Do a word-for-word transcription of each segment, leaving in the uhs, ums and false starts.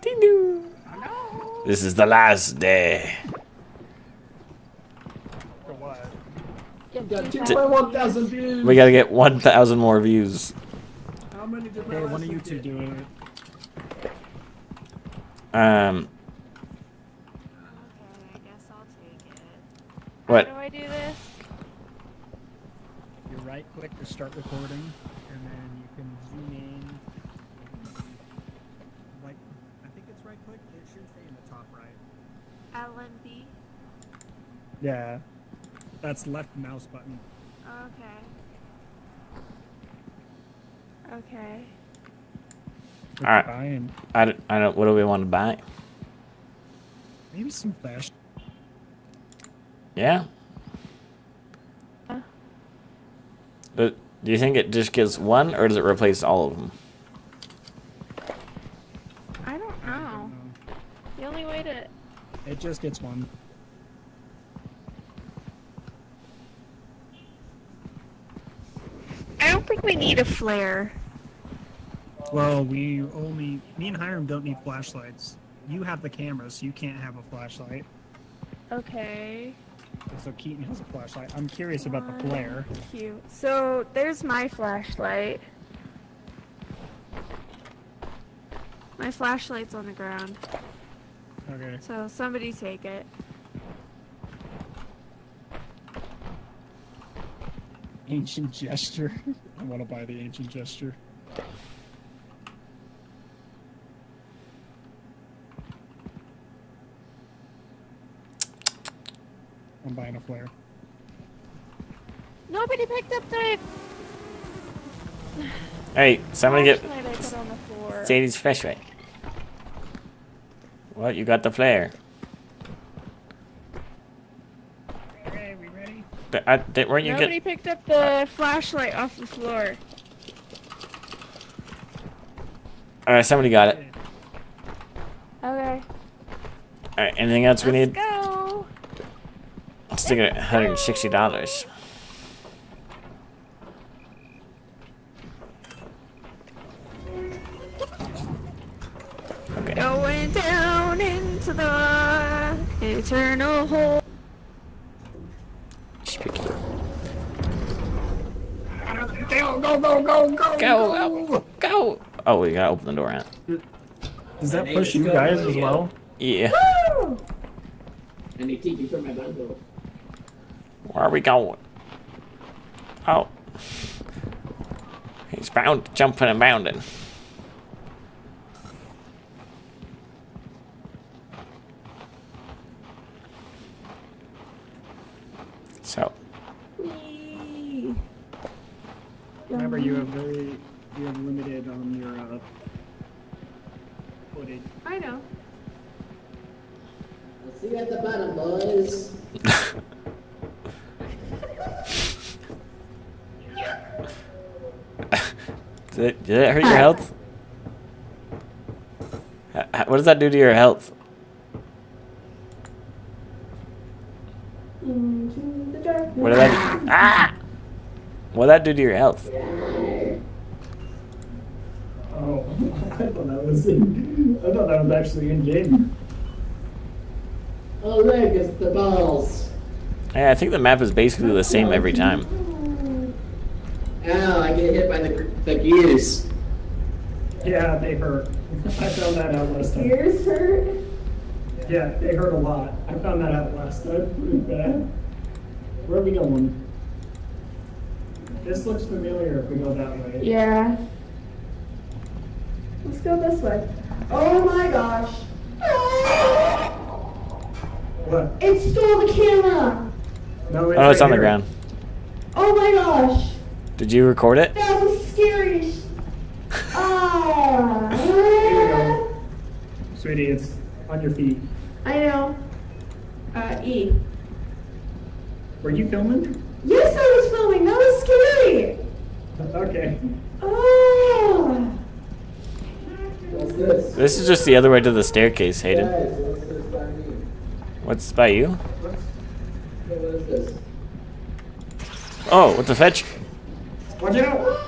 Ding dong. Hello. This is the last day. For what? D we gotta get one thousand more views. How many did okay, one of you two doing it? Um. What? How do I do this? You right click to start recording, and then you can zoom in. Like, I think it's right click, it should stay in the top right. L M B? Yeah. That's left mouse button. Okay. Okay. Alright. I don't, I don't, what do we want to buy? Maybe some flash. Yeah. Huh? But do you think it just gives one, or does it replace all of them? I don't know. I don't know. The only way to... It just gets one. I don't think we need a flare. Well, we only... Me and Hiram don't need flashlights. You have the camera, so you can't have a flashlight. Okay. So Keaton has a flashlight. I'm curious about the flare. Thank you. So there's my flashlight. My flashlight's on the ground. Okay. So somebody take it. Ancient gesture. I want to buy the ancient gesture. I'm buying a flare. Nobody picked up the... Hey, somebody get Sadie's flashlight. Well, you got the flare. Okay, we ready? I, did, weren't you Nobody get... picked up the flashlight off the floor. Alright, somebody got it. Okay. Alright, anything else we Let's need? Go. Let's take it at one hundred sixty dollars. Okay. Going down into the eternal hole. Go, go, go, go, go, go, go. Oh, we gotta open the door out. Does that push you guys as well? Yeah. And they keep you from my door. Where are we going? Oh. He's bound, jumping and bounding. So. Whee. Remember, you have very, you have limited on your uh, footage. I know. I'll see you at the bottom, boys. Did it, did it hurt your health? What does that do to your health? Into the darkness. What did that do? Ah! What did that do to your health? Oh, I thought that was in, I thought that was actually in game. Oh, look, it's the balls. Yeah, I think the map is basically the same every time. Ow, I get hit by the, the gears. Yeah, they hurt. I found that out last time. Gears hurt? Yeah, they hurt a lot. I found that out last time. Pretty bad. Where are we going? This looks familiar if we go that way. Yeah. Let's go this way. Oh my gosh. What? It stole the camera! No, it's oh, it's right on here. The ground. Oh my gosh! Did you record it? That was scary. Ah! Here we go. Sweetie, it's on your feet. I know. Uh, E. Were you filming? Yes, I was filming. That was scary. Okay. Oh! What's this? This is just the other way to the staircase, Hayden. Guys, what's this by me? What's by you? What's, what is this? Oh, what's a fetch? Watch out!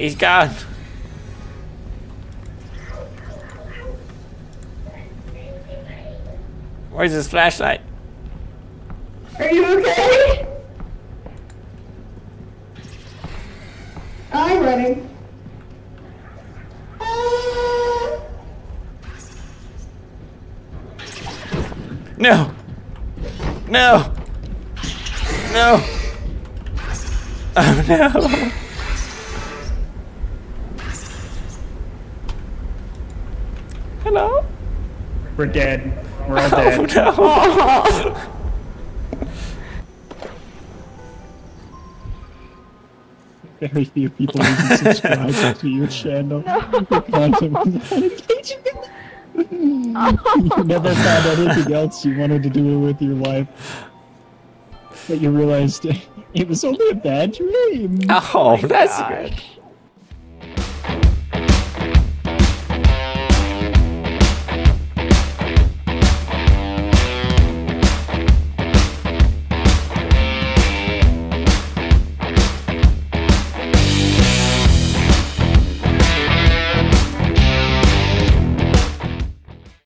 He's gone. Where's his flashlight? Are you okay? I'm running. Uh... No. No. No. Oh no. Hello? We're dead. We're all dead. Oh, no. Very few people even subscribe to your channel. No. The content was entertaining. You never found anything else you wanted to do with your life. But you realized it was only a bad dream. Oh, that's good.